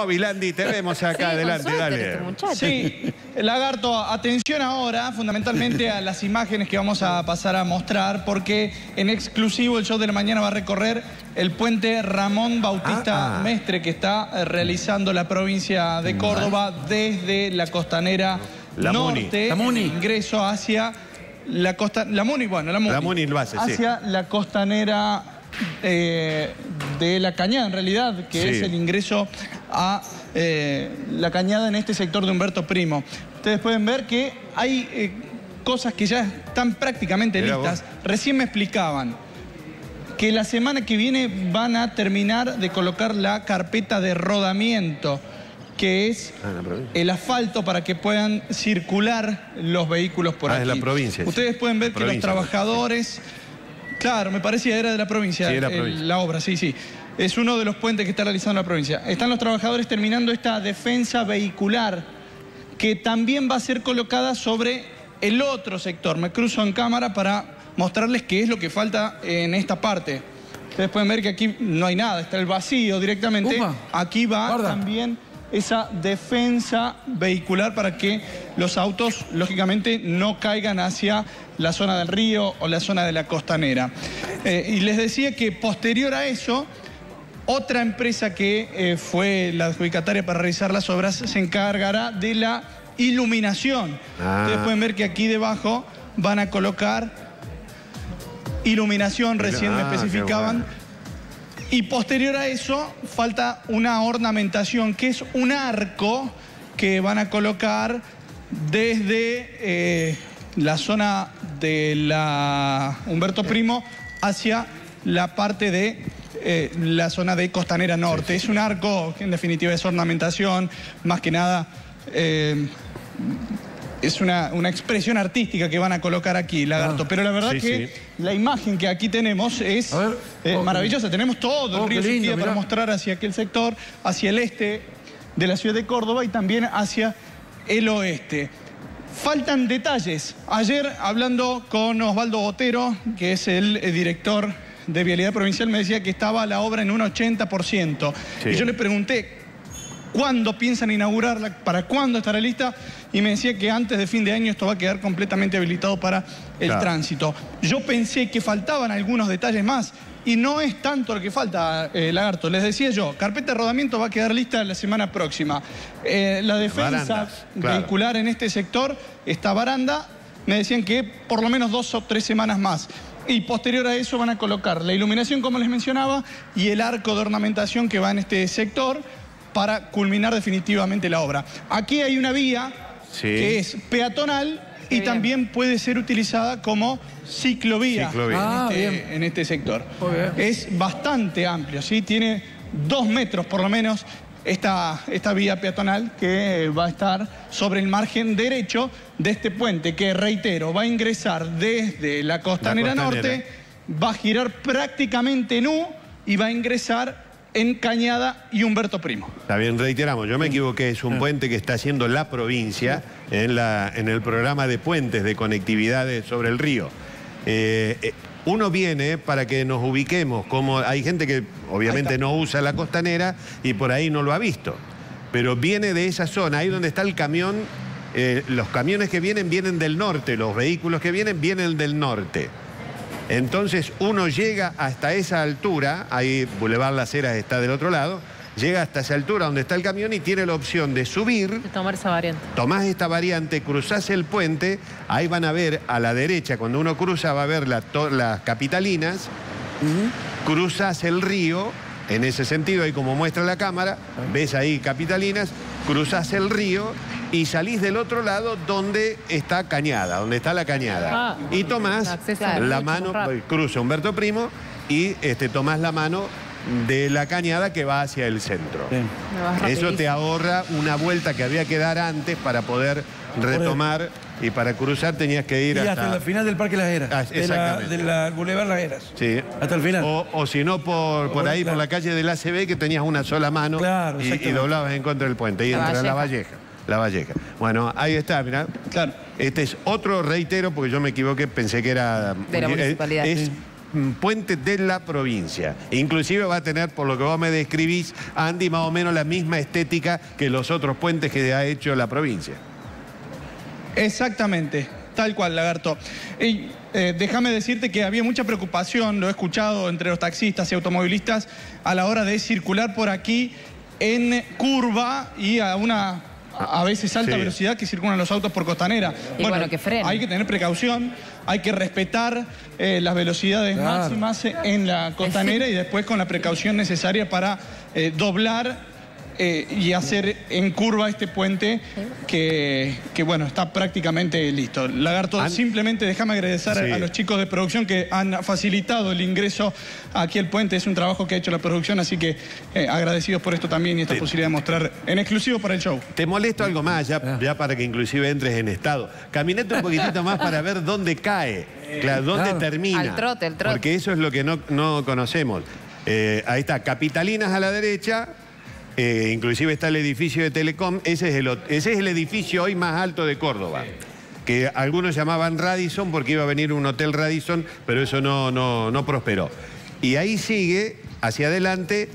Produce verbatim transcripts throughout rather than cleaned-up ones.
No, Vilandi, te vemos acá, sí, adelante, dale. Este sí, Lagarto, atención ahora, fundamentalmente a las imágenes que vamos a pasar a mostrar, porque en exclusivo el Show de la Mañana va a recorrer el puente Ramón Bautista ah, ah. Mestre, que está realizando la provincia de Córdoba desde la costanera la norte, la Muni. ingreso hacia la costa, la Muni, bueno, la Muni, la Muni lo hace, hacia sí. la costanera eh, de la Cañada, en realidad, que sí. es el ingreso a eh, la Cañada en este sector de Humberto Primo. Ustedes pueden ver que hay eh, cosas que ya están prácticamente Mirá listas. Vos. Recién me explicaban que la semana que viene van a terminar de colocar la carpeta de rodamiento, que es el asfalto para que puedan circular los vehículos por ah, aquí. Ah, es la provincia. Ustedes sí. pueden ver que los trabajadores... Claro, me parecía era de la provincia, sí, de la, provincia. Eh, la obra, sí, sí. Es uno de los puentes que está realizando la provincia. Están los trabajadores terminando esta defensa vehicular, que también va a ser colocada sobre el otro sector. Me cruzo en cámara para mostrarles qué es lo que falta en esta parte. Ustedes pueden ver que aquí no hay nada, está el vacío directamente. Ufa, aquí va guarda. también esa defensa vehicular para que los autos, lógicamente, no caigan hacia la zona del río o la zona de la costanera. Eh, y les decía que posterior a eso, otra empresa que eh, fue la adjudicataria para realizar las obras se encargará de la iluminación. Ah. Ustedes pueden ver que aquí debajo van a colocar iluminación, recién ah, me especificaban. Bueno. Y posterior a eso falta una ornamentación, que es un arco que van a colocar desde eh, la zona de la Humberto Primo hacia la parte de eh, la zona de Costanera Norte. Sí, sí. Es un arco, en definitiva es ornamentación, más que nada eh, es una, una expresión artística que van a colocar aquí, Lagarto. Ah, pero la verdad sí, que sí. la imagen que aquí tenemos es ver, eh, oh, maravillosa. Oh, tenemos todo oh, el río Suquía para mostrar hacia aquel sector, hacia el este de la ciudad de Córdoba y también hacia el oeste. Faltan detalles. Ayer, hablando con Osvaldo Botero, que es el director de Vialidad Provincial, me decía que estaba la obra en un ochenta por ciento. Sí. Y yo le pregunté, ¿cuándo piensan inaugurarla? ¿Para cuándo estará lista? Y me decía que antes de fin de año esto va a quedar completamente habilitado para el claro. tránsito. Yo pensé que faltaban algunos detalles más. Y no es tanto lo que falta, eh, Lagarto. Les decía yo, carpeta de rodamiento va a quedar lista la semana próxima. Eh, la defensa Barandas, vehicular claro. en este sector, esta baranda, me decían que por lo menos dos o tres semanas más. Y posterior a eso van a colocar la iluminación, como les mencionaba, y el arco de ornamentación que va en este sector para culminar definitivamente la obra. Aquí hay una vía sí. que es peatonal Qué y bien. también puede ser utilizada como ciclovía, ciclovía. Ah, en, este, en este sector. Obvio. Es bastante amplio, ¿sí? Tiene dos metros por lo menos esta, esta vía peatonal que va a estar sobre el margen derecho de este puente que, reitero, va a ingresar desde la costanera, la costanera. norte, va a girar prácticamente en U y va a ingresar en Cañada y Humberto Primo. Está bien, reiteramos, yo me equivoqué, es un puente que está haciendo la provincia en, la, en el programa de puentes de conectividades sobre el río. Eh, eh, uno viene para que nos ubiquemos, como hay gente que obviamente no usa la costanera y por ahí no lo ha visto, pero viene de esa zona, ahí donde está el camión, eh, los camiones que vienen, vienen del norte, los vehículos que vienen, vienen del norte. Entonces uno llega hasta esa altura, ahí Boulevard Las Heras está del otro lado, llega hasta esa altura donde está el camión y tiene la opción de subir. De tomar esa variante. Tomás esta variante, cruzás el puente, ahí van a ver a la derecha, cuando uno cruza va a ver la las capitalinas, uh-huh. cruzás el río, en ese sentido, ahí como muestra la cámara, ves ahí capitalinas, cruzás el río y salís del otro lado donde está Cañada, donde está la Cañada. Ah, y tomás la mano, cruza Humberto Primo y este, tomás la mano de la Cañada que va hacia el centro. Sí. Eso te ahorra una vuelta que había que dar antes para poder retomar y para cruzar tenías que ir y hasta... hasta el final del Parque Las Heras. Ah, exactamente. De la, de la Boulevard Las Heras. Sí. Hasta el final. O, o si no, por, por ahí, claro. por la calle del A C B que tenías una sola mano claro, y, y doblabas en contra del puente y entra la Valleja. La Valleja. Bueno, ahí está, mirá. Claro. Este es otro, reitero, porque yo me equivoqué, pensé que era... De la municipalidad. Es puente de La Provincia. Inclusive va a tener, por lo que vos me describís, Andy, más o menos la misma estética que los otros puentes que ha hecho La Provincia. Exactamente, tal cual, Lagarto. Y eh, déjame decirte que había mucha preocupación, lo he escuchado entre los taxistas y automovilistas, a la hora de circular por aquí en curva y a una... a veces alta sí. velocidad que circulan los autos por Costanera. Y bueno, bueno que frena. Hay que tener precaución, hay que respetar eh, las velocidades claro. máximas en la Costanera y después con la precaución necesaria para eh, doblar eh, y hacer en curva este puente que, que bueno, está prácticamente listo. Lagarto, ¿An... simplemente déjame agradecer sí. a los chicos de producción que han facilitado el ingreso aquí al puente. Es un trabajo que ha hecho la producción, así que eh, agradecidos por esto también y esta sí. posibilidad de mostrar en exclusivo para el show. Te molesto algo más, ya, ya para que inclusive entres en estado. Caminate un poquitito más para ver dónde cae, claro, dónde claro. termina. Al trote, al trote. Porque eso es lo que no, no conocemos. Eh, ahí está, Capitalinas a la derecha... Eh, inclusive está el edificio de Telecom, ese es, el, ese es el edificio hoy más alto de Córdoba, que algunos llamaban Radisson porque iba a venir un hotel Radisson, pero eso no, no, no prosperó. Y ahí sigue, hacia adelante,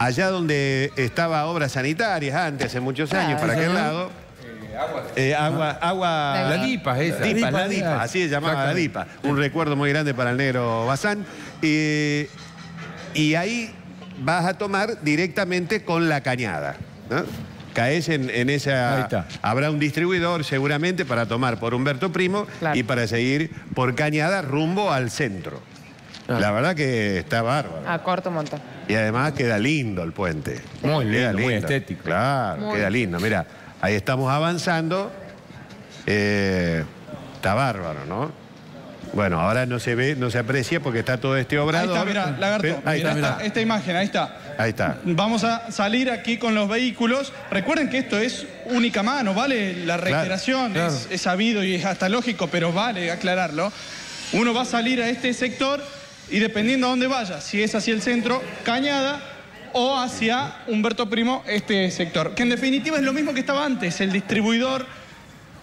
allá donde estaba Obras Sanitarias antes, hace muchos años, ah, para aquel lado. Eh, agua. Eh, agua, agua... La Dipa esa. Dipa, la Dipa, así se llamaba la Dipa. Un recuerdo muy grande para el negro Bazán. Eh, y ahí... vas a tomar directamente con la cañada, ¿no? Caes en, en esa... Habrá un distribuidor seguramente para tomar por Humberto Primo claro. y para seguir por cañada rumbo al centro. Ah. La verdad que está bárbaro. A corto montón. Y además queda lindo el puente. Muy lindo, lindo, muy estético. Claro, muy queda lindo. Mira, ahí estamos avanzando. Eh, está bárbaro, ¿no? Bueno, ahora no se ve, no se aprecia porque está todo este obrador. Ahí está, mirá, Lagarto, Pero, ahí mirá está, mirá. Esta, esta imagen, ahí está. Ahí está. Vamos a salir aquí con los vehículos. Recuerden que esto es única mano, ¿vale? La reiteración claro, claro. Es, es sabido y es hasta lógico, pero vale aclararlo. Uno va a salir a este sector y dependiendo a dónde vaya, si es hacia el centro, Cañada, o hacia Humberto Primo, este sector. Que en definitiva es lo mismo que estaba antes, el distribuidor...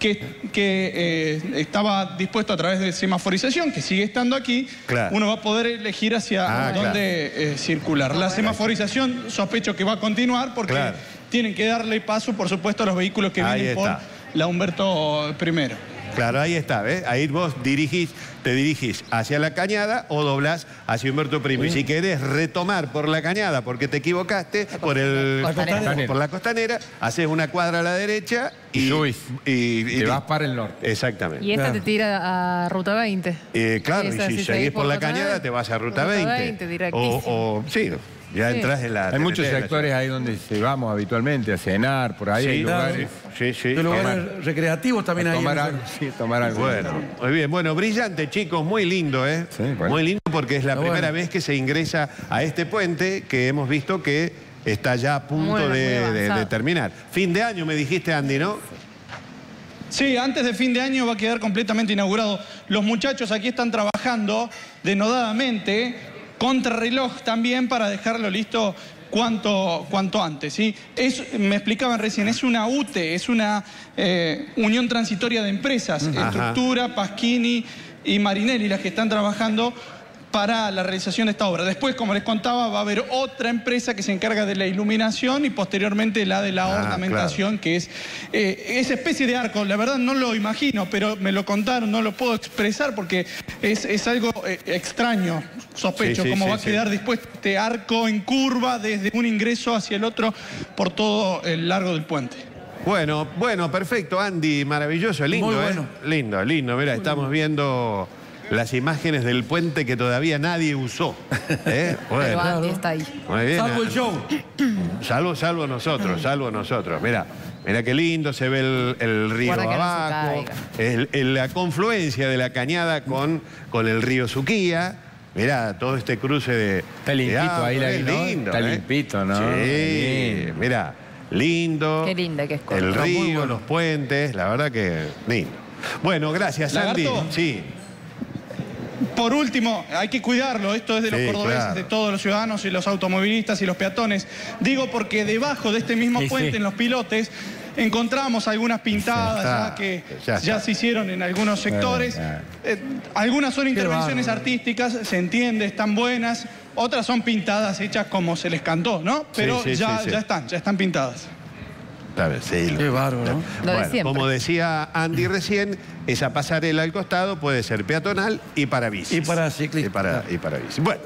que, que eh, estaba dispuesto a través de semaforización, que sigue estando aquí, claro. uno va a poder elegir hacia ah, dónde claro. eh, circular. La semaforización sospecho que va a continuar porque claro. tienen que darle paso, por supuesto, a los vehículos que ahí vienen está. por la Humberto Primero. Claro, ahí está, ¿ves? Ahí vos dirigís, te dirigís hacia la cañada o doblás hacia Humberto Primo. Sí. Y si querés retomar por la cañada porque te equivocaste, por, el, la costanera. por la costanera, haces una cuadra a la derecha y... Y, y, y te vas para el norte. Exactamente. Y esta claro. te tira a Ruta veinte. Eh, claro, esa, y si, si seguís por la cañada te vas a Ruta, Ruta veinte. veinte o, o sí, ya sí. entras en la... Hay muchos sectores ahí donde se vamos habitualmente a cenar, por ahí sí, hay lugares... Claro. Sí, sí. De lugares tomar. recreativos también hay. Tomar algo, sí, tomar algo. Bueno, muy bien. Bueno, brillante, chicos, muy lindo, ¿eh? Sí, bueno. Muy lindo porque es la Está primera bueno. vez que se ingresa a este puente que hemos visto que está ya a punto bueno, de, de, de terminar. Fin de año, me dijiste, Andy, ¿no? Sí, antes de fin de año va a quedar completamente inaugurado. Los muchachos aquí están trabajando denodadamente, contrarreloj también, para dejarlo listo Cuanto, cuanto antes, ¿sí? Es, me explicaban recién, es una U T E, es una eh, unión transitoria de empresas, Ajá. Estructura, Paschini y Marinelli, las que están trabajando para la realización de esta obra. Después, como les contaba, va a haber otra empresa que se encarga de la iluminación y posteriormente la de la ah, ornamentación, claro. que es eh, esa especie de arco. La verdad no lo imagino, pero me lo contaron, no lo puedo expresar porque es, es algo eh, extraño, sospecho, sí, sí, cómo sí, va sí, a quedar sí. dispuesto este arco en curva desde un ingreso hacia el otro por todo el largo del puente. Bueno, bueno, perfecto, Andy, maravilloso, lindo, Muy bueno. ¿eh? Lindo, lindo, mira, estamos viendo... las imágenes del puente que todavía nadie usó. ¿Eh? Bueno. Pero Andy está ahí. Muy bien. Salvo el show. Salvo, salvo nosotros, salvo nosotros. Mirá, mirá qué lindo, se ve el, el río abajo. No el, el, la confluencia de la cañada con, con el río Suquía. Mirá, todo este cruce de... Está limpito de agua, ahí la es ¿no? lindo, Está ¿eh? limpito, ¿no? Sí, sí. Mirá, lindo. Qué linda que es. Corto. El río, bueno. los puentes, la verdad que lindo. Bueno, gracias, Andy. Sí. Por último, hay que cuidarlo, esto es de los sí, cordobeses, claro. de todos los ciudadanos y los automovilistas y los peatones. Digo porque debajo de este mismo sí, puente, sí. en los pilotes, encontramos algunas pintadas ya, ya que ya, ya se hicieron en algunos sectores. Bueno, eh, algunas son intervenciones barro, artísticas, se entiende, están buenas. Otras son pintadas hechas como se les cantó, ¿no? Pero sí, sí, ya, sí, sí. ya están, ya están pintadas. Sí, qué bárbaro, ¿no? Bueno, de como decía Andy recién, esa pasarela al costado puede ser peatonal y para bicis. Y para ciclistas. Y para, y para bicis. Bueno.